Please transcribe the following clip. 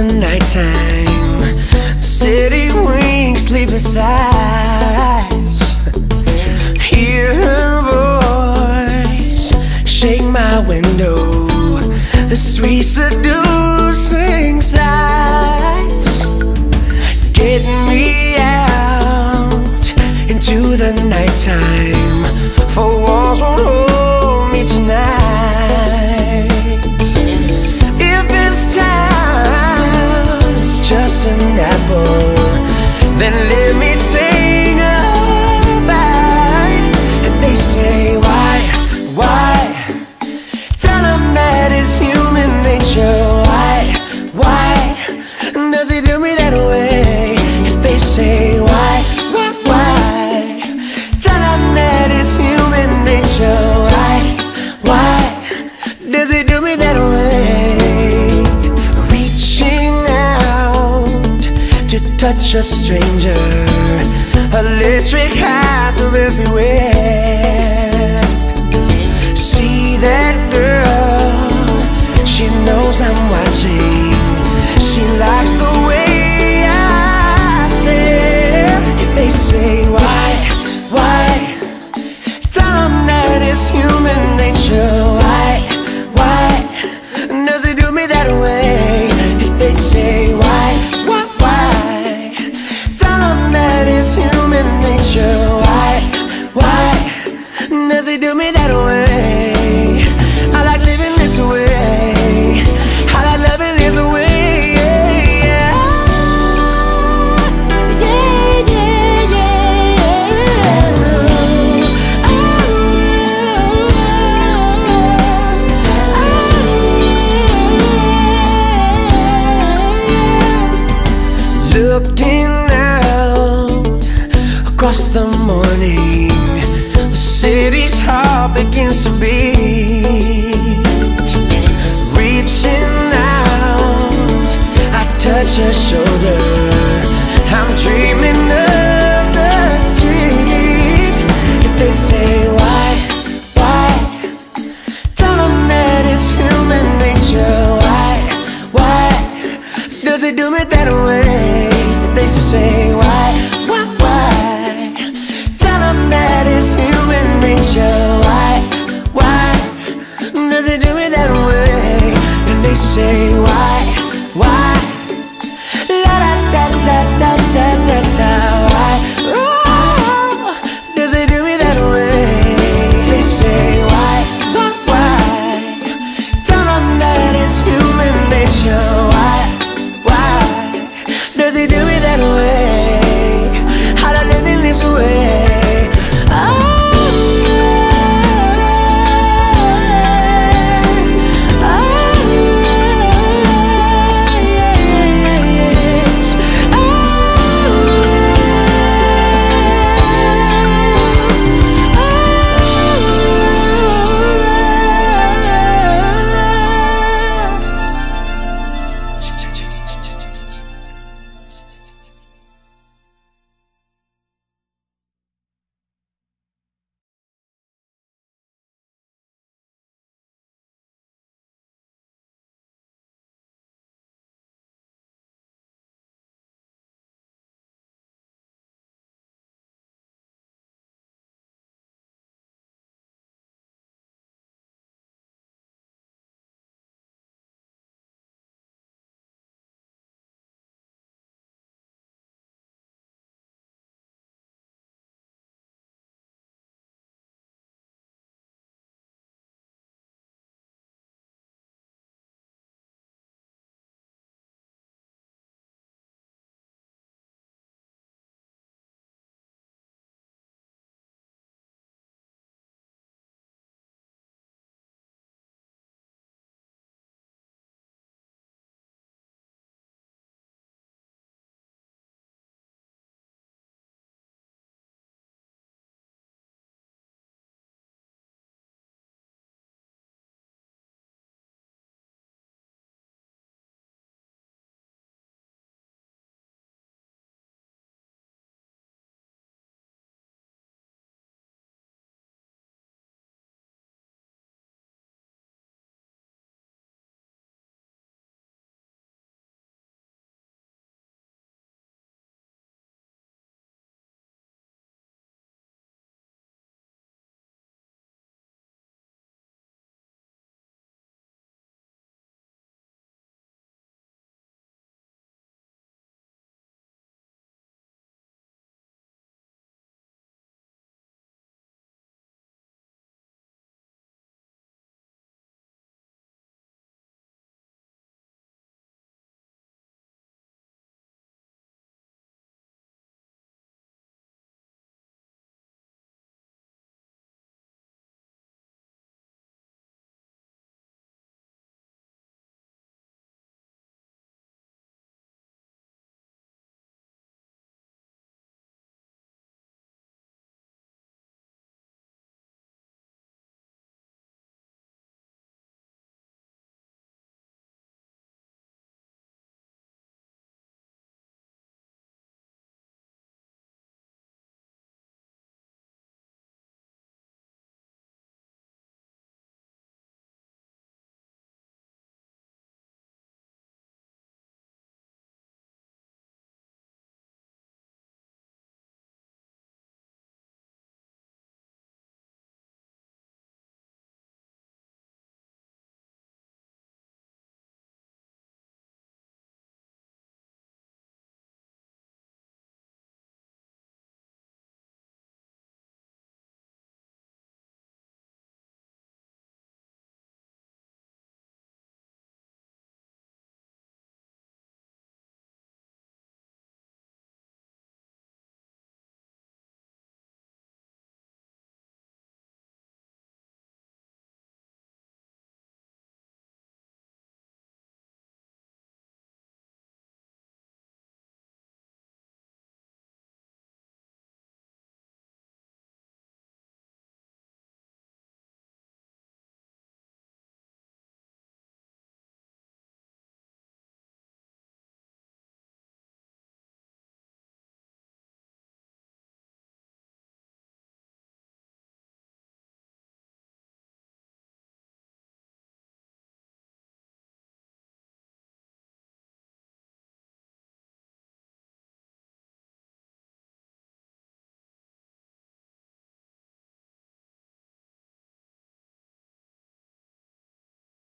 the nighttime. The city winks, sleepless eyes. Hear her voice shake my window. The sweet seducing sighs get me out into the nighttime. For walls won't hold me tonight. Just an apple, then let me take a bite. And they say, why? Tell them that it's human nature. Why does he do me that way? If they say, why? Tell them that it's human nature. Why does he do me that way? Touch a stranger, electric highs are everywhere. See that girl, she knows I'm watching. She likes the way I stare. If they say why, tell them that it's human nature. Why does it do me that way? If they say why does he do me that way? I like living this way. I like loving this way. Yeah. Looking out across the morning, city's heart begins to beat. Reaching out, I touch her shoulder. I'm dreaming of the streets. If they say why, tell them that it's human nature. Why does it do me that way? If they say why, tell them that it's human nature. Why does it do me that way? And they say why.